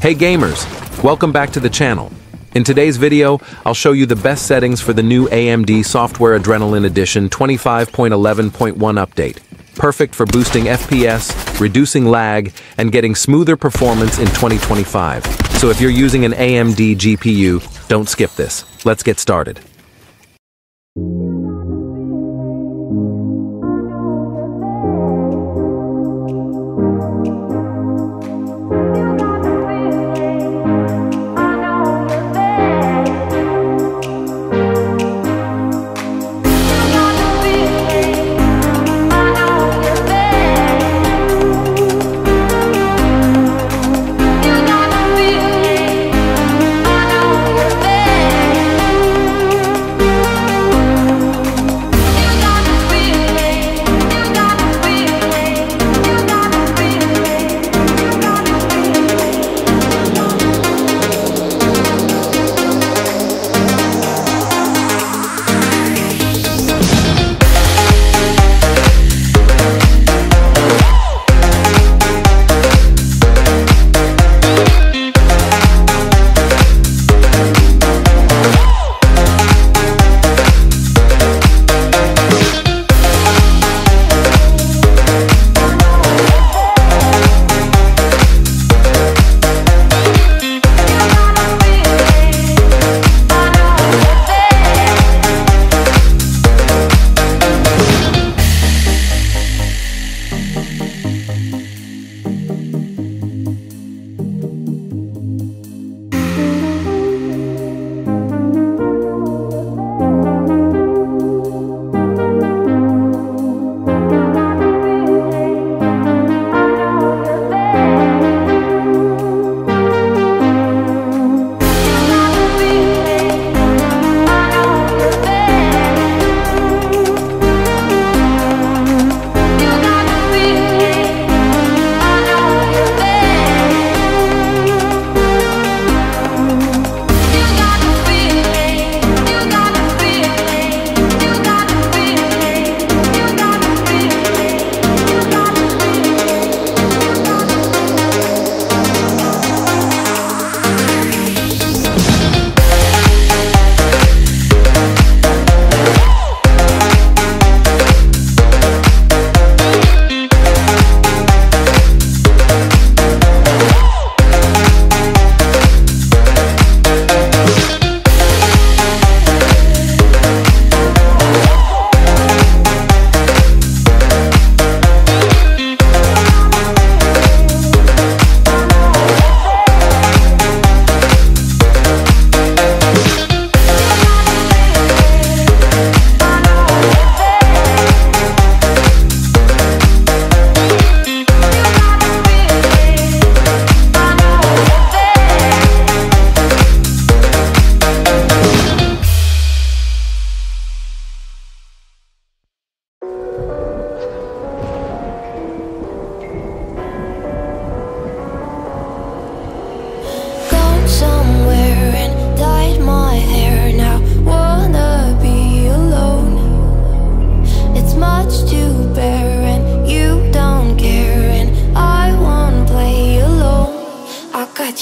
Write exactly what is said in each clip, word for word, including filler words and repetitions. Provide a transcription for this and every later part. Hey gamers, welcome back to the channel. In today's video, I'll show you the best settings for the new A M D Software Adrenalin Edition twenty-five eleven point one update, perfect for boosting F P S, reducing lag, and getting smoother performance in twenty twenty-five. So if you're using an A M D G P U, don't skip this. Let's get started.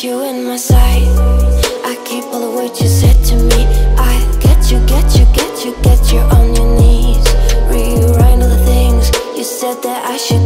You in my sight, I keep all the words you said to me. I get you, get you, get you, get you on your knees. Rewrite all the things you said that I should.